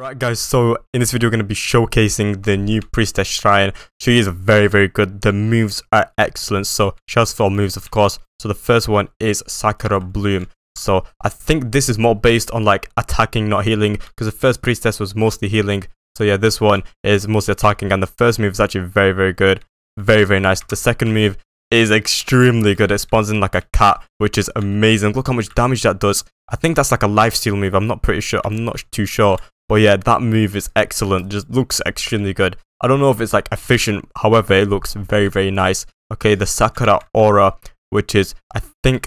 Right guys, so in this video we're going to be showcasing the new Priestess Shrine. She is very good. The moves are excellent. So she has 4 moves, of course. So the first one is Sakura Bloom. So I think this is more based on like attacking, not healing, because the first Priestess was mostly healing. So yeah, this one is mostly attacking, and the first move is actually very good. Very nice. The second move is extremely good. It spawns in like a cat, which is amazing. Look how much damage that does. I think that's like a lifesteal move. I'm not too sure. But yeah, that move is excellent. Just looks extremely good. I don't know if it's like efficient. However, it looks very nice. Okay, the Sakura Aura, which is I think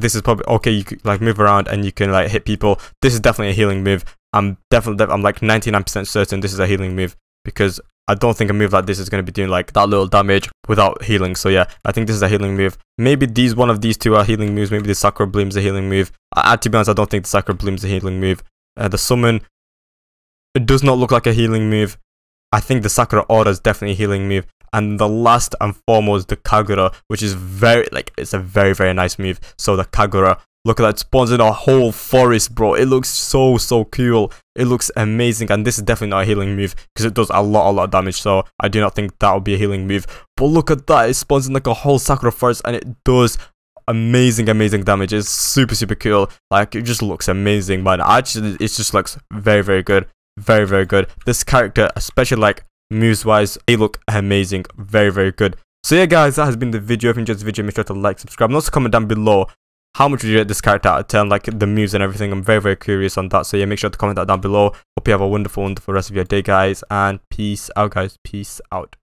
this is probably okay. You could like move around and you can like hit people. This is definitely a healing move. I'm like 99% certain this is a healing move, because I don't think a move like this is going to be doing like that little damage without healing. So yeah, I think this is a healing move. Maybe one of these two are healing moves. Maybe the Sakura Bloom is a healing move. To be honest, I don't think the Sakura Bloom is a healing move. The summon. It does not look like a healing move. I think the Sakura Order is definitely a healing move. And the last and foremost, the Kagura, which is a very nice move. So the Kagura, look at that, it spawns in a whole forest, bro. It looks so cool. It looks amazing. And this is definitely not a healing move, because it does a lot of damage. So I do not think that would be a healing move. But look at that, it spawns in like a whole Sakura forest and it does amazing damage. It's super cool. Like, it just looks amazing, man. Actually, it just looks very good. Very good. This character, especially like moves wise, they look amazing. Very good. So yeah guys, that has been the video. If you enjoyed this video, make sure to like, subscribe, and also comment down below how much would you rate this character out of 10, like the moves and everything. I'm very curious on that. So yeah, make sure to comment that down below. Hope you have a wonderful rest of your day guys, and peace out guys. Peace out.